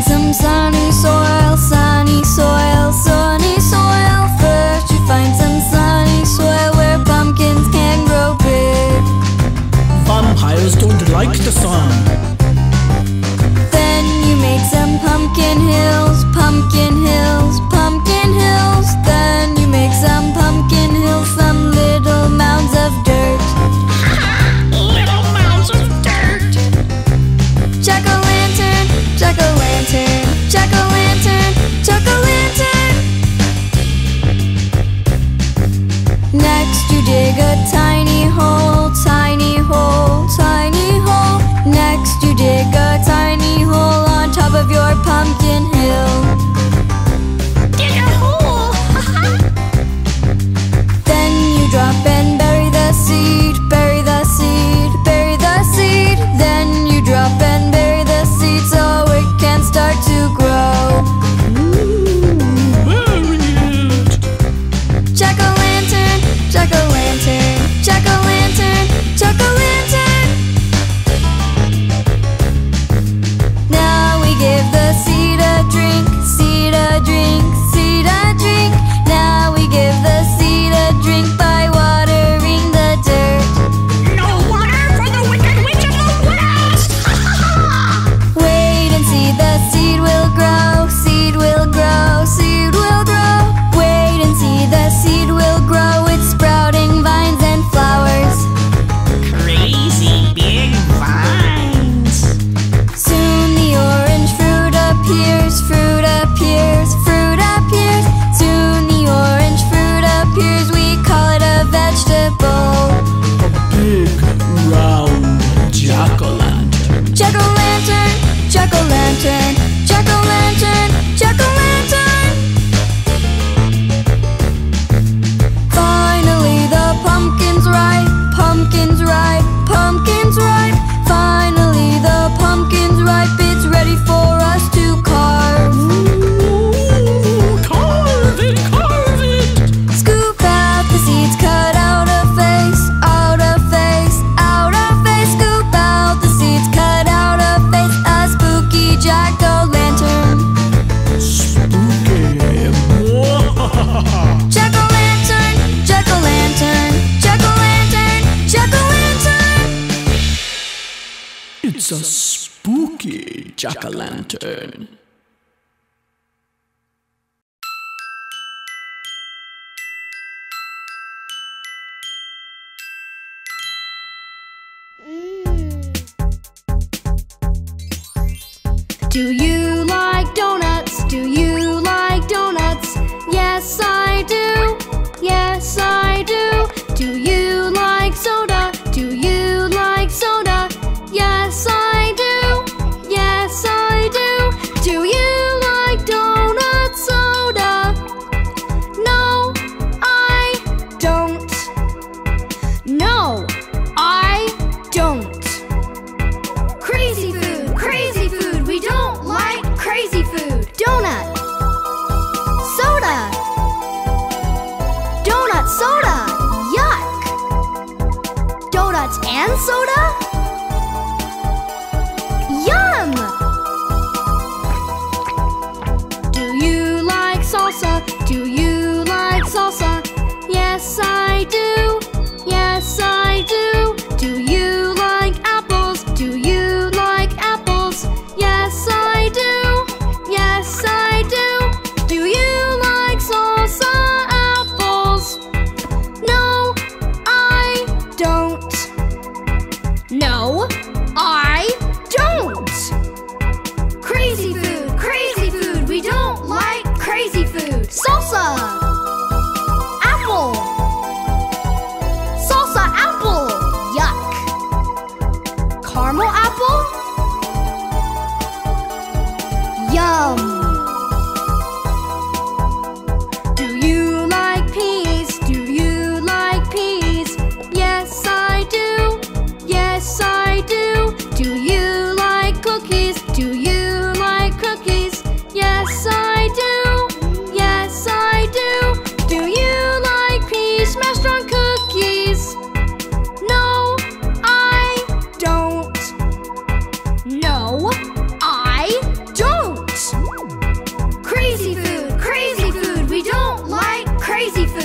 find some sunny soil, sunny soil, sunny soil. First you find some sunny soil where pumpkins can grow big. Vampires don't like the sun. Then you make some pumpkin hills, pumpkin hills, pumpkin hills. Then you make some pumpkin hills, some little mounds of dirt. Little mounds of dirt. Jack-o'-lantern, Jack-o'-lantern, Jack-o'-lantern, Jack-o'-lantern. Next you dig a tiny hole, tiny hole, tiny hole. Next you dig a tiny hole on top of your pumpkin hill. Dig a hole! Then you drop and bury the seed, bury the seed, bury the seed. Then you drop and bury the seed so it can start to grow. Bury it! Jack-o'-lantern, Jack-o'-lantern, Jack-o'-lantern, Jack-o'-lantern. Now we give the seed a drink, seed a drink, seed a drink. Now we give the seed a drink by watering the dirt. No water for the Wicked Witch of the West! Wait and see, the seed will grow, seed will grow, seed will grow. Wait and see, the seed will grow, it's sprouting vines and flowers. Crazy big vines. Soon the orange fruit appears, fruit appears, fruit appears. Soon the orange fruit appears, we call it a vegetable. Big round jack-o'-lantern. Jack-o'-lantern, Jack-o'-lantern, Jack-o'-lantern, Jack-o'-lantern. Finally the pumpkin's ripe, pumpkin's ripe, pumpkin's ripe. Finally the pumpkin's ripe, it's ready for us to carve. Carve it, carve it! Scoop out the seeds, cut out a face, out a face, out a face. Scoop out the seeds, cut out a face, a spooky jack-o'-lantern. Spooky. Jack-o'-lantern, Jack-o'-lantern, Jack-o'-lantern, Jack-o'-lantern. It's a spooky jack-o'-lantern. Do you like donuts? Do you like donuts? Yes, I do. Yes, I do. Do you like soda? Do you like soda? Yes, I do. Yes, I do. Do you like donut soda? No, I don't. No, I don't. Crazy food, crazy food. We don't like crazy food. Donut. Soda. Donut soda. Yuck. Donuts and soda? Yum. Do you like salsa? Do you like salsa? Yes, I do. Yes, I do. Do you like apples? Do you like apples? Yes, I do. Yes, I do. Do you like salsa apples? No, I don't.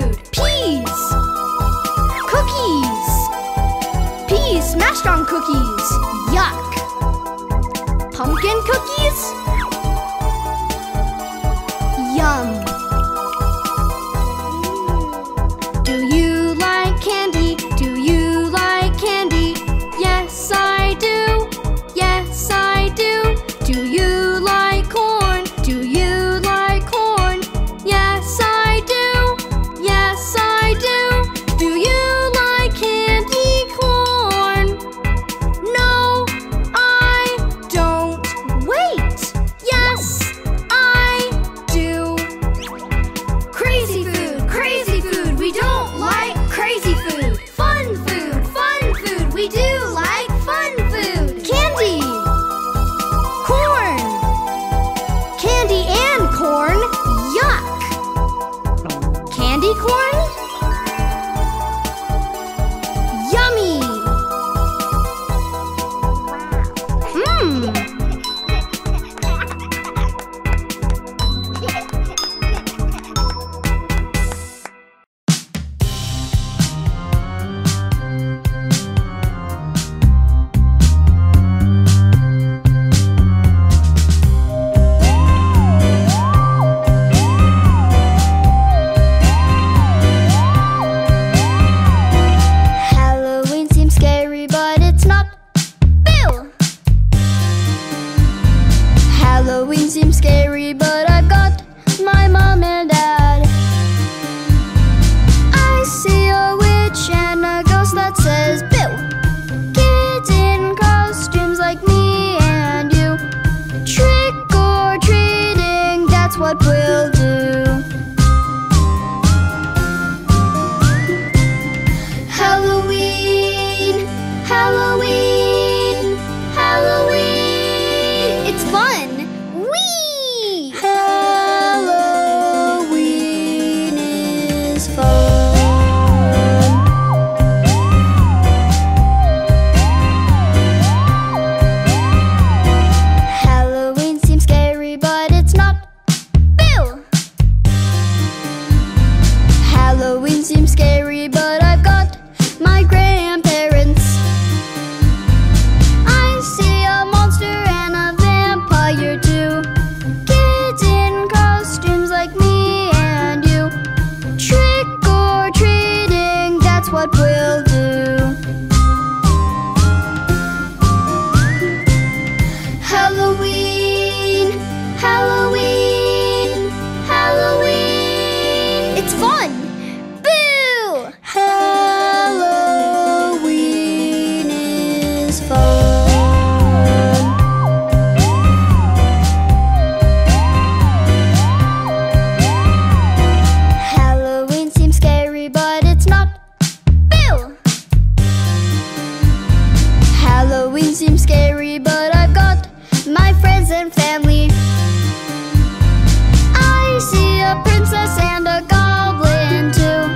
food. Peas. Cookies. Peas smashed on cookies. Yuck. Pumpkin cookies. Yum. Do you like candy? Do you like candy? Yes, I do. Yes, I do. Do you like corn? Do you like corn? Yes, I do. Yes, I do. Do you like candy corn? No, I don't. Wait. Yes, I do. Crazy food, we don't like crazy food. Fun food, we do like fun food. Candy. Corn. Candy and corn. Yuck. Candy corn? Yummy. Halloween seems scary, but it's not. Bill! Halloween seems scary, but I've got my mom and dad. I see a witch and a ghost that says Bill. Kids in costumes like me and you. Trick or treating, that's what we'll do. Halloween, Halloween, Halloween. It's fun. Whee! Halloween is fun. Halloween seems scary, but it's not. Bill! Halloween seems scary, but I've got my grandparents. I see a monster and a vampire too. Kids in costumes like me and you. Trick or treating, that's what we'll do. Halloween, Halloween, Halloween. It's fun. Boo! Halloween is fun. Halloween seems scary, but it's not. Bill! Halloween seems scary, but I've got my friends and family. I see a princess and a goblin too.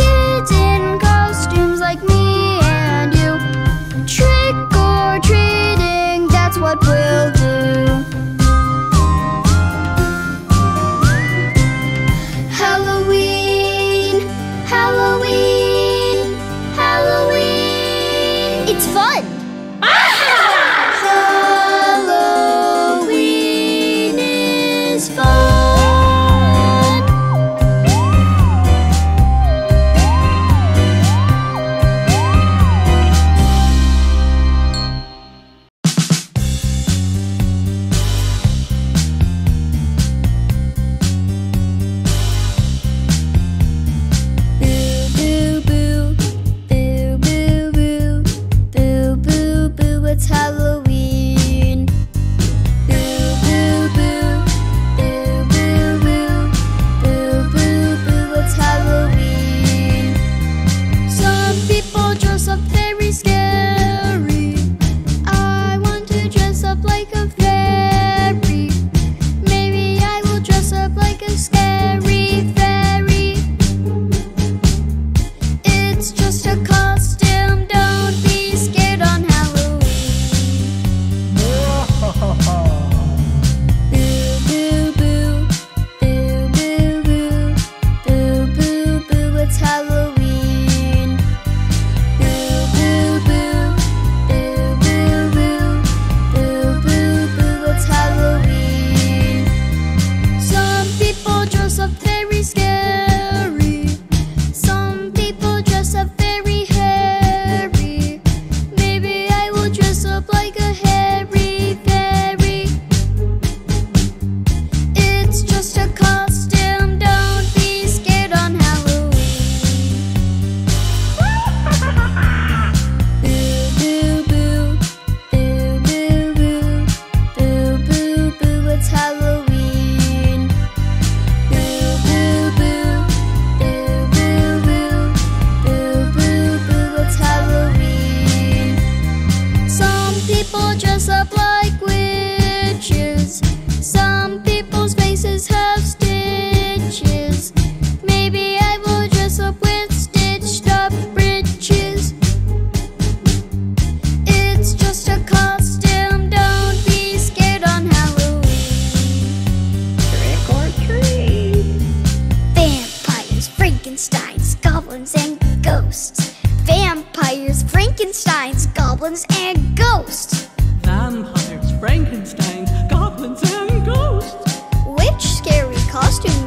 Kids in costumes like me and you. Trick or treating, that's what we'll do. Halloween, Halloween, Halloween. It's fun. Halloween is fun. Boo, boo, boo, boo, boo, boo, boo, giants, goblins and ghosts, vampires, Frankensteins, goblins and ghosts, vampires, Frankensteins, goblins and ghosts. Which scary costume